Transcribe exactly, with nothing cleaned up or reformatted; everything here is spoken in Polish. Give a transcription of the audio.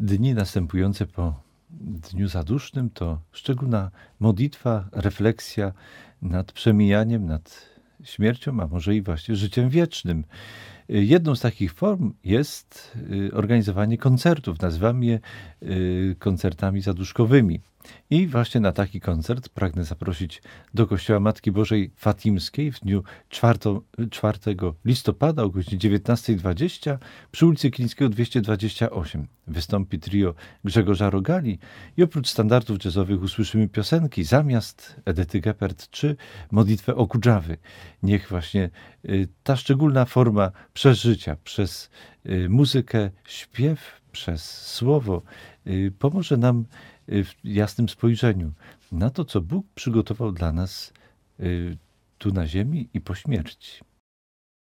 Dni następujące po Dniu Zadusznym to szczególna modlitwa, refleksja nad przemijaniem, nad śmiercią, a może i właśnie życiem wiecznym. Jedną z takich form jest organizowanie koncertów. Nazywam je koncertami zaduszkowymi. I właśnie na taki koncert pragnę zaprosić do Kościoła Matki Bożej Fatimskiej w dniu czwartego listopada o godzinie dziewiętnasta dwadzieścia przy ulicy Kilińskiego dwieście dwadzieścia osiem. Wystąpi trio Grzegorza Rogali i oprócz standardów jazzowych usłyszymy piosenki Zamiast Edyty Geppert czy Modlitwę o Kudżawy. Niech właśnie ta szczególna forma przeżycia przez muzykę, śpiew, przez słowo pomoże nam w jasnym spojrzeniu na to, co Bóg przygotował dla nas tu na ziemi i po śmierci.